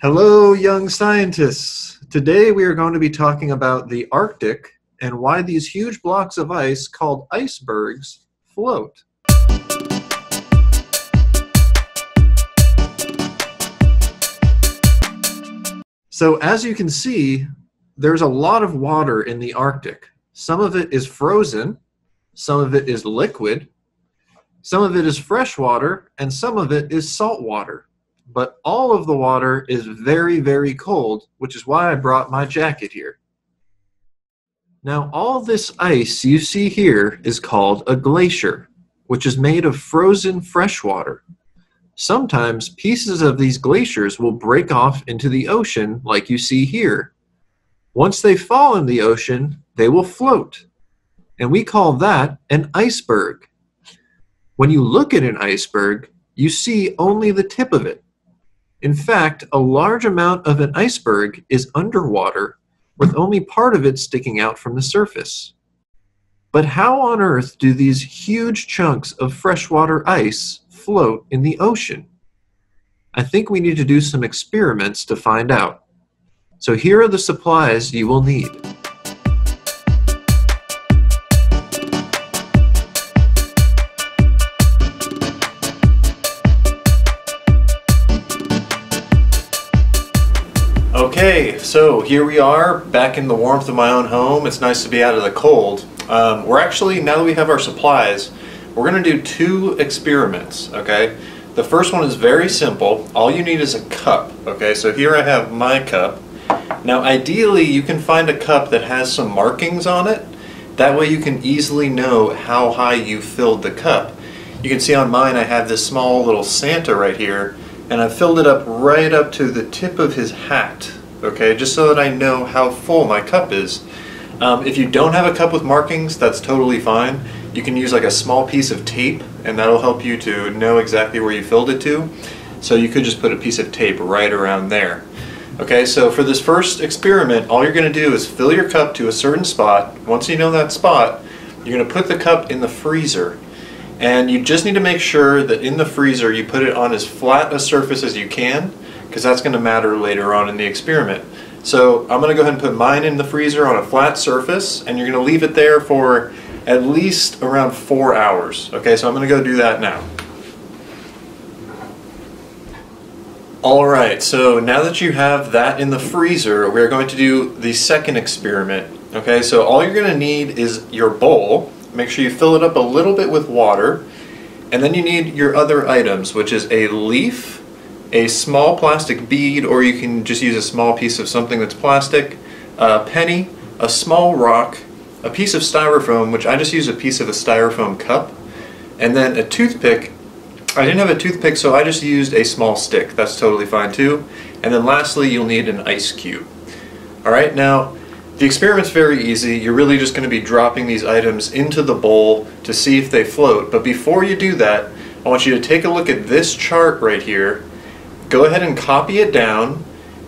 Hello, young scientists. Today we are going to be talking about the Arctic and why these huge blocks of ice called icebergs float. So as you can see, there's a lot of water in the Arctic. Some of it is frozen, some of it is liquid, some of it is fresh water, and some of it is salt water. But all of the water is very, very cold, which is why I brought my jacket here. Now, all this ice you see here is called a glacier, which is made of frozen fresh water. Sometimes pieces of these glaciers will break off into the ocean like you see here. Once they fall in the ocean, they will float, and we call that an iceberg. When you look at an iceberg, you see only the tip of it. In fact, a large amount of an iceberg is underwater, with only part of it sticking out from the surface. But how on earth do these huge chunks of freshwater ice float in the ocean? I think we need to do some experiments to find out. So here are the supplies you will need. Okay, so here we are back in the warmth of my own home. It's nice to be out of the cold. We're actually, now that we have our supplies, we're going to do two experiments, okay? The first one is very simple. All you need is a cup, okay? So here I have my cup. Now ideally you can find a cup that has some markings on it. That way you can easily know how high you filled the cup. You can see on mine I have this small little Santa right here, and I filled it up right up to the tip of his hat. Okay, just so that I know how full my cup is. If you don't have a cup with markings, that's totally fine. You can use like a small piece of tape, and that'll help you to know exactly where you filled it to. So you could just put a piece of tape right around there. Okay, so for this first experiment, all you're going to do is fill your cup to a certain spot. Once you know that spot, you're going to put the cup in the freezer. And you just need to make sure that in the freezer you put it on as flat a surface as you can, because that's going to matter later on in the experiment. So I'm going to go ahead and put mine in the freezer on a flat surface, and you're going to leave it there for at least around 4 hours. Okay, so I'm going to go do that now. Alright, so now that you have that in the freezer, we're going to do the second experiment. Okay, so all you're going to need is your bowl. Make sure you fill it up a little bit with water, and then you need your other items, which is a leaf, a small plastic bead, or you can just use a small piece of something that's plastic, a penny, a small rock, a piece of styrofoam, which I just use a piece of a styrofoam cup, and then a toothpick. I didn't have a toothpick, so I just used a small stick. That's totally fine too. And then lastly, you'll need an ice cube. Alright, now the experiment's very easy. You're really just going to be dropping these items into the bowl to see if they float. But before you do that, I want you to take a look at this chart right here. Go ahead and copy it down,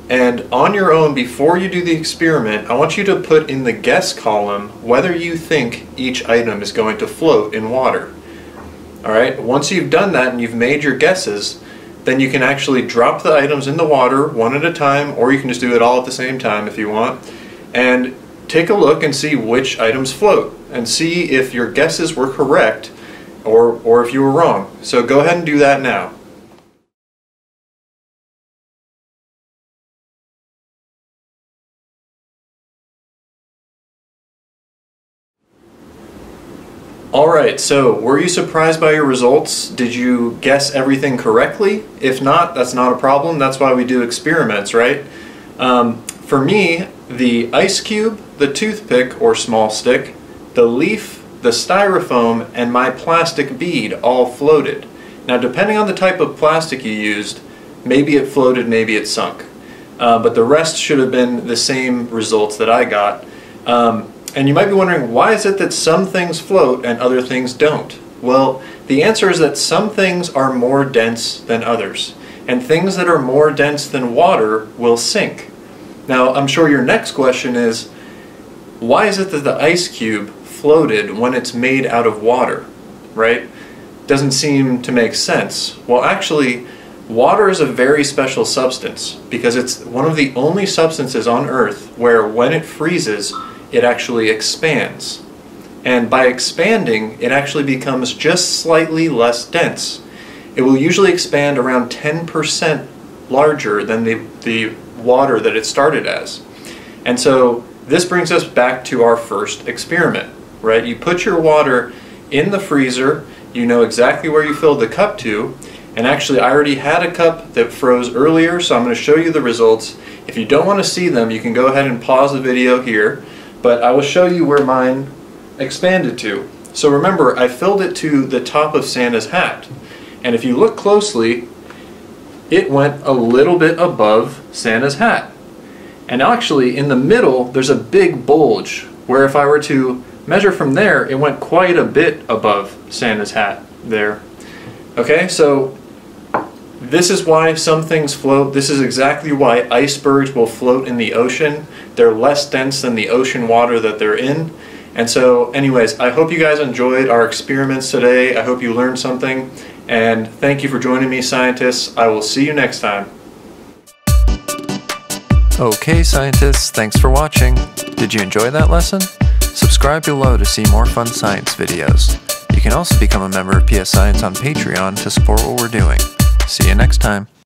and on your own, before you do the experiment, I want you to put in the guess column whether you think each item is going to float in water. Alright, once you've done that and you've made your guesses, then you can actually drop the items in the water one at a time, or you can just do it all at the same time if you want, and take a look and see which items float, and see if your guesses were correct or if you were wrong. So go ahead and do that now. Alright, so were you surprised by your results? Did you guess everything correctly? If not, that's not a problem. That's why we do experiments, right? For me, the ice cube, the toothpick or small stick, the leaf, the styrofoam, and my plastic bead all floated. Now, depending on the type of plastic you used, maybe it floated, maybe it sunk. But the rest should have been the same results that I got. And you might be wondering, why is it that some things float and other things don't? Well, the answer is that some things are more dense than others, and things that are more dense than water will sink. Now, I'm sure your next question is, why is it that the ice cube floated when it's made out of water, right? Doesn't seem to make sense. Well, actually, Water is a very special substance because it's one of the only substances on Earth where when it freezes, it actually expands. And by expanding, it actually becomes just slightly less dense. It will usually expand around 10% larger than the water that it started as. And so this brings us back to our first experiment, right? You put your water in the freezer, you know exactly where you filled the cup to, and actually I already had a cup that froze earlier, so I'm going to show you the results. If you don't want to see them, you can go ahead and pause the video here, but I will show you where mine expanded to. So remember, I filled it to the top of Santa's hat, and if you look closely, it went a little bit above Santa's hat. And actually in the middle there's a big bulge where if I were to measure from there, it went quite a bit above Santa's hat there. Okay, so this is why some things float. This is exactly why icebergs will float in the ocean. They're less dense than the ocean water that they're in. And so anyways, I hope you guys enjoyed our experiments today. I hope you learned something. And thank you for joining me, scientists. I will see you next time. Okay, scientists, thanks for watching. Did you enjoy that lesson? Subscribe below to see more fun science videos. You can also become a member of PS Science on Patreon to support what we're doing. See you next time.